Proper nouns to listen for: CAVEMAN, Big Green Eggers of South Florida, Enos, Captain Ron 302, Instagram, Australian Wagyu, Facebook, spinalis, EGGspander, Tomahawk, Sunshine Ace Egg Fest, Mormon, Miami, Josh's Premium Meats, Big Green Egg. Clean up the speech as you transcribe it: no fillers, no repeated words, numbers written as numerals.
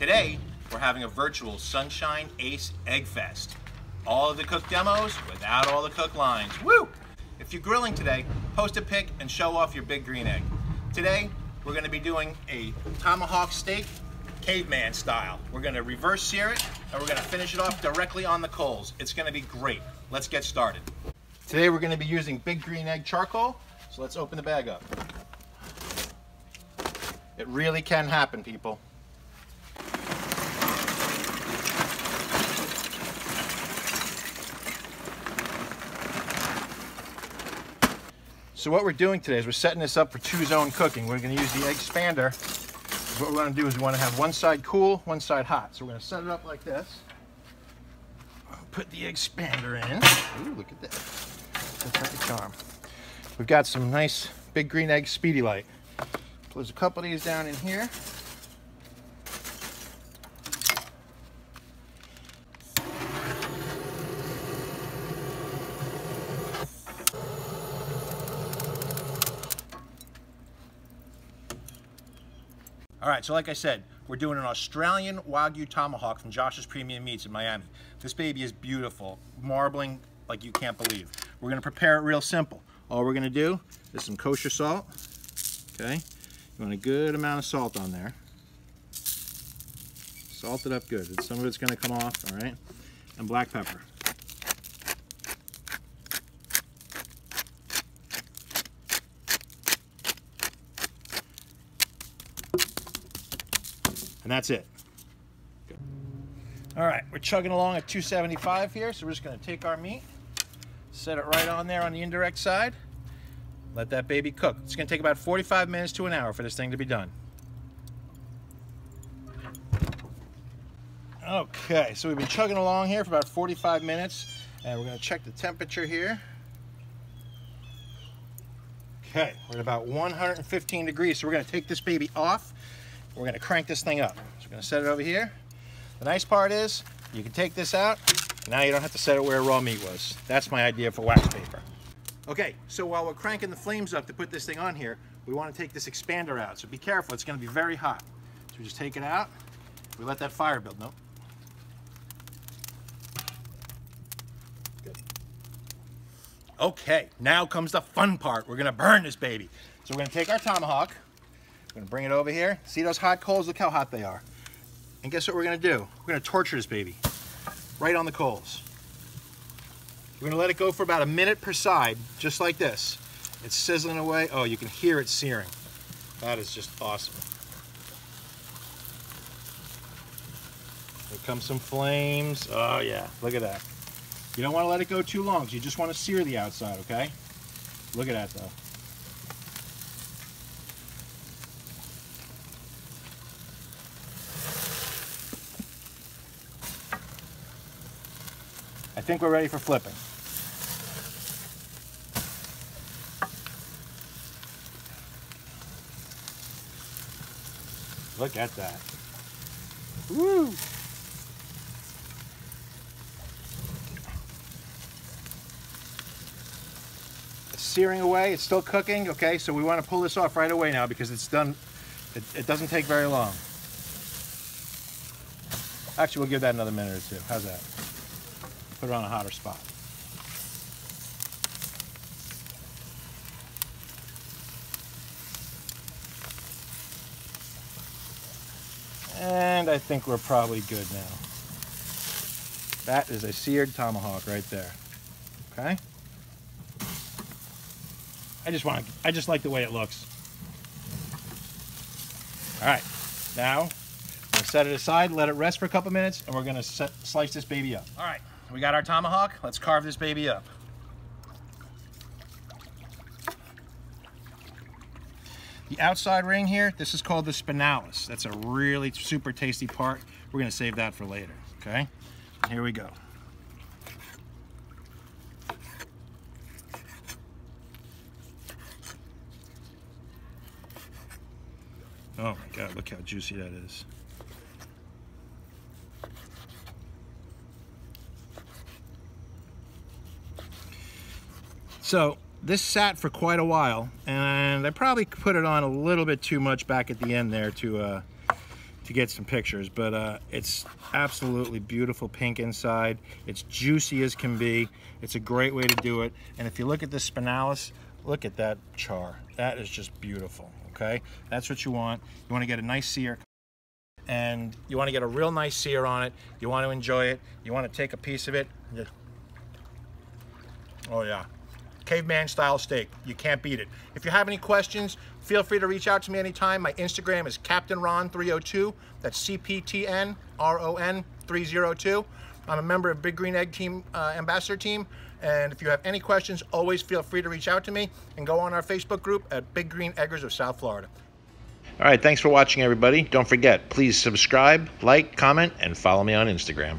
Today, we're having a virtual Sunshine Ace Egg Fest. All of the cook demos without all the cook lines. Woo! If you're grilling today, post a pic and show off your big green egg. Today, we're going to be doing a tomahawk steak, caveman style. We're going to reverse sear it, and we're going to finish it off directly on the coals. It's going to be great. Let's get started. Today, we're going to be using Big Green Egg charcoal, so let's open the bag up. It really can happen, people. So what we're doing today is we're setting this up for two-zone cooking. We're going to use the EGGspander. What we're going to do is we want to have one side cool, one side hot. So we're going to set it up like this. Put the EGGspander in. Ooh, look at that. That's like a charm. We've got some nice Big Green Egg Speedy Light. There's a couple of these down in here. All right, so like I said, we're doing an Australian Wagyu tomahawk from Josh's Premium Meats in Miami. This baby is beautiful, marbling like you can't believe. We're gonna prepare it real simple. All we're gonna do is some kosher salt, okay? You want a good amount of salt on there. Salt it up good. Some of it's gonna come off, all right? And black pepper. And that's it. Good. All right, we're chugging along at 275 here, so we're just gonna take our meat, set it right on there on the indirect side, let that baby cook. It's gonna take about 45 minutes to an hour for this thing to be done. Okay, so we've been chugging along here for about 45 minutes, and we're gonna check the temperature here. Okay, we're at about 115 degrees, so we're gonna take this baby off. We're gonna crank this thing up. So we're gonna set it over here. The nice part is, you can take this out, and now you don't have to set it where raw meat was. That's my idea for wax paper. Okay, so while we're cranking the flames up to put this thing on here, we wanna take this expander out, so be careful, it's gonna be very hot. So we just take it out, we let that fire build, no? Good. Okay, now comes the fun part. We're gonna burn this baby. So we're gonna take our tomahawk, we're gonna bring it over here. See those hot coals? Look how hot they are. And guess what we're gonna do? We're gonna torture this baby right on the coals. We're gonna let it go for about a minute per side, just like this. It's sizzling away. Oh, you can hear it searing. That is just awesome. Here comes some flames. Oh yeah, look at that. You don't wanna let it go too long, so you just wanna sear the outside, okay? Look at that though. I think we're ready for flipping. Look at that. Woo! It's searing away, it's still cooking. Okay, so we want to pull this off right away now because it's done, it doesn't take very long. Actually, we'll give that another minute or two. How's that? Put it on a hotter spot. And I think we're probably good now. That is a seared tomahawk right there. Okay? I just like the way it looks. All right, now we're gonna set it aside, let it rest for a couple minutes, and we're gonna slice this baby up. All right. We got our tomahawk, let's carve this baby up. The outside ring here, this is called the spinalis. That's a really super tasty part. We're gonna save that for later, okay? Here we go. Oh my God, look how juicy that is. So this sat for quite a while, and I probably put it on a little bit too much back at the end there to to get some pictures, but it's absolutely beautiful pink inside. It's juicy as can be. It's a great way to do it. And if you look at this spinalis, look at that char. That is just beautiful, okay? That's what you want. You want to get a nice sear, and you want to get a real nice sear on it. You want to enjoy it. You want to take a piece of it. Oh yeah. Caveman style steak. You can't beat it. If you have any questions, feel free to reach out to me anytime. My Instagram is Captain Ron 302. That's CPTNRON302. I'm a member of Big Green Egg Team Ambassador Team. And if you have any questions, always feel free to reach out to me, and go on our Facebook group at Big Green Eggers of South Florida. All right, thanks for watching, everybody. Don't forget, please subscribe, like, comment, and follow me on Instagram.